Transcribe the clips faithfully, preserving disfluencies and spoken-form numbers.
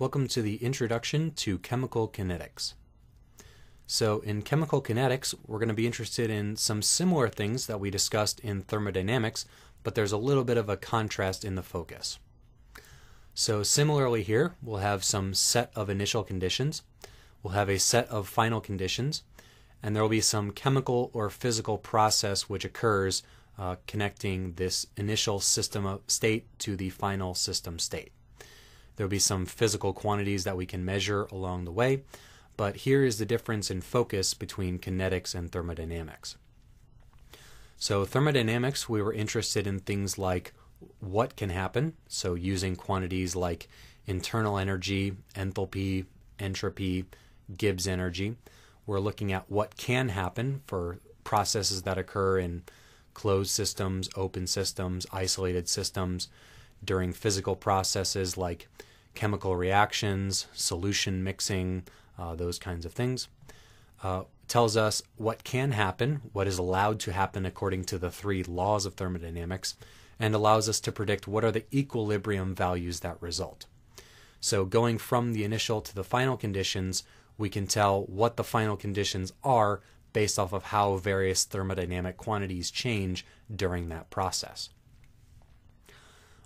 Welcome to the Introduction to Chemical Kinetics. So in chemical kinetics, we're going to be interested in some similar things that we discussed in thermodynamics, but there's a little bit of a contrast in the focus. So similarly here, we'll have some set of initial conditions, we'll have a set of final conditions, and there will be some chemical or physical process which occurs uh, connecting this initial system state to the final system state. There'll be some physical quantities that we can measure along the way, but here is the difference in focus between kinetics and thermodynamics. So thermodynamics, we were interested in things like what can happen, so using quantities like internal energy, enthalpy, entropy, Gibbs energy. We're looking at what can happen for processes that occur in closed systems, open systems, isolated systems, during physical processes like chemical reactions, solution mixing, uh, those kinds of things. Uh, tells us what can happen, what is allowed to happen according to the three laws of thermodynamics, and allows us to predict what are the equilibrium values that result. So going from the initial to the final conditions, we can tell what the final conditions are based off of how various thermodynamic quantities change during that process.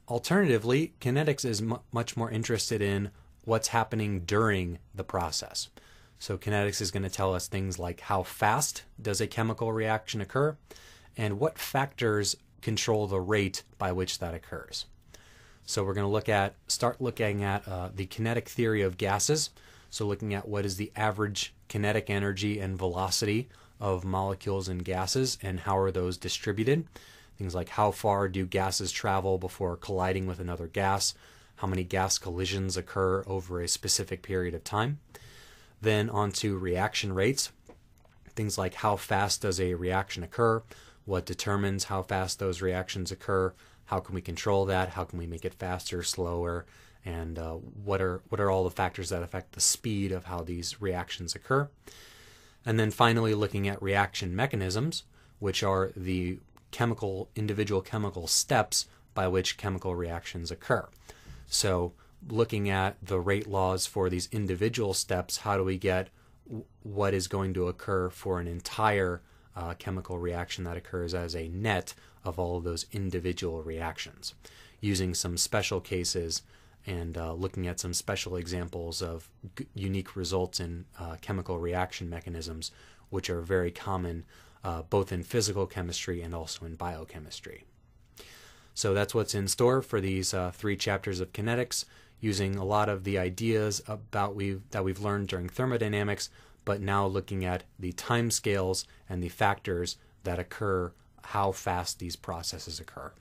Alternatively, kinetics is much more interested in what's happening during the process. So kinetics is going to tell us things like how fast does a chemical reaction occur, and what factors control the rate by which that occurs. So we're going to look at, start looking at uh, the kinetic theory of gases. So looking at what is the average kinetic energy and velocity of molecules and gases, and how are those distributed. Things like how far do gases travel before colliding with another gas, how many gas collisions occur over a specific period of time. Then onto reaction rates, things like how fast does a reaction occur, what determines how fast those reactions occur, how can we control that, how can we make it faster, slower, and uh, what are, what are all the factors that affect the speed of how these reactions occur. And then finally looking at reaction mechanisms, which are the chemical, individual chemical steps by which chemical reactions occur. So looking at the rate laws for these individual steps, how do we get what is going to occur for an entire uh, chemical reaction that occurs as a net of all of those individual reactions, using some special cases and uh, looking at some special examples of g- unique results in uh, chemical reaction mechanisms, which are very common Uh, both in physical chemistry and also in biochemistry. So that's what's in store for these uh, three chapters of kinetics, using a lot of the ideas about we've, that we've learned during thermodynamics, but now looking at the timescales and the factors that occur, how fast these processes occur.